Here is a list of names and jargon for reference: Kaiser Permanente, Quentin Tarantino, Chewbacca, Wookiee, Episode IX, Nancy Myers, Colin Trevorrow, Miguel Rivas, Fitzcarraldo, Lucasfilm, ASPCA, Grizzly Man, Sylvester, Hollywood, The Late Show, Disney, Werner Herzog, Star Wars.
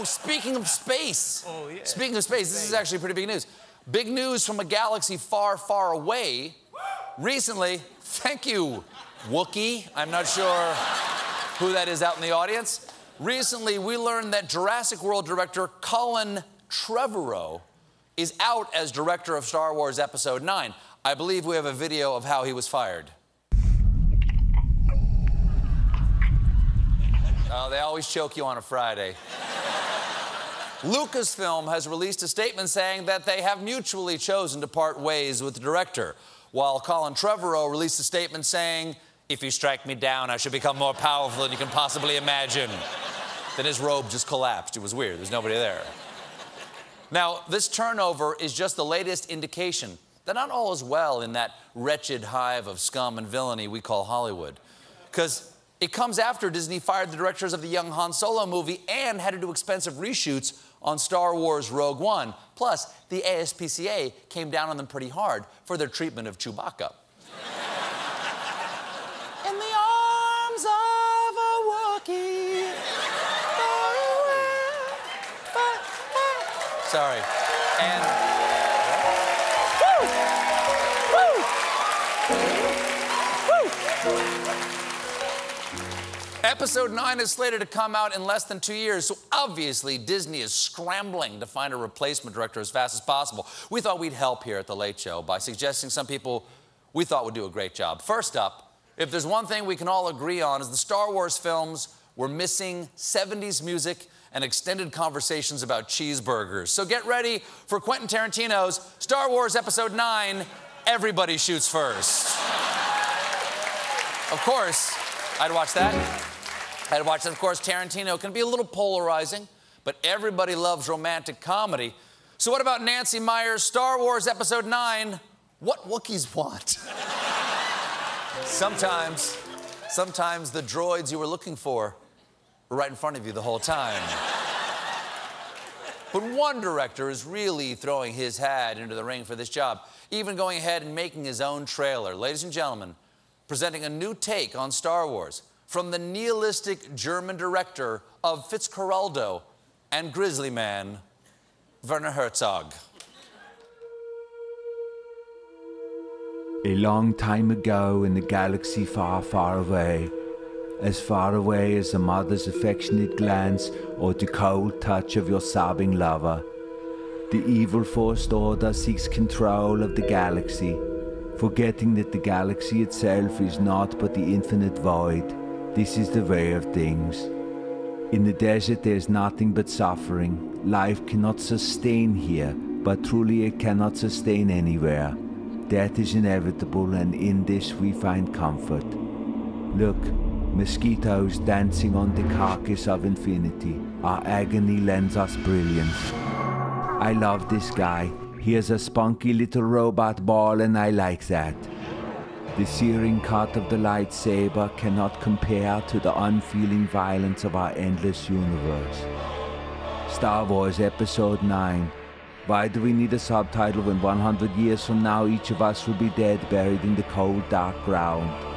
Oh, speaking of space. Oh, yeah. Speaking of space, this is actually pretty big news. Big news from a galaxy far, far away. Recently, thank you, Wookiee. I'm not sure who that is out in the audience. Recently, we learned that Jurassic World director Colin Trevorrow is out as director of Star Wars Episode IX. I believe we have a video of how he was fired. Oh, they always choke you on a Friday. Lucasfilm has released a statement saying that they have mutually chosen to part ways with the director, while Colin Trevorrow released a statement saying, "If you strike me down, I should become more powerful than you can possibly imagine." Then his robe just collapsed. It was weird. There's nobody there. Now, this turnover is just the latest indication that not all is well in that wretched hive of scum and villainy we call Hollywood. Because it comes after Disney fired the directors of the young Han Solo movie and had to do expensive reshoots on Star Wars Rogue One. Plus, the ASPCA came down on them pretty hard for their treatment of Chewbacca. In the arms of a Wookiee, far away, but... Sorry. And... Episode 9 is slated to come out in less than 2 years, so obviously Disney is scrambling to find a replacement director as fast as possible. We thought we'd help here at The Late Show by suggesting some people we thought would do a great job. First up, if there's one thing we can all agree on is the Star Wars films were missing 70s music and extended conversations about cheeseburgers. So get ready for Quentin Tarantino's Star Wars Episode 9, Everybody Shoots First. Of course, I'd watch that. I'd watch that. Of course, Tarantino can be a little polarizing, but everybody loves romantic comedy. So what about Nancy Myers' Star Wars Episode 9, What Wookiees Want? Sometimes the droids you were looking for were right in front of you the whole time. But one director is really throwing his hat into the ring for this job, even going ahead and making his own trailer. Ladies and gentlemen, presenting a new take on Star Wars from the nihilistic German director of Fitzcarraldo and Grizzly Man, Werner Herzog. A long time ago in a galaxy far, far away, as far away as a mother's affectionate glance or the cold touch of your sobbing lover, the evil First Order seeks control of the galaxy, forgetting that the galaxy itself is naught but the infinite void. This is the way of things. In the desert there is nothing but suffering. Life cannot sustain here, but truly it cannot sustain anywhere. Death is inevitable, and in this we find comfort. Look, mosquitoes dancing on the carcass of infinity. Our agony lends us brilliance. I love this guy. He is a spunky little robot ball, and I like that. The searing cut of the lightsaber cannot compare to the unfeeling violence of our endless universe. Star Wars Episode 9. Why do we need a subtitle when 100 years from now each of us will be dead, buried in the cold, dark ground?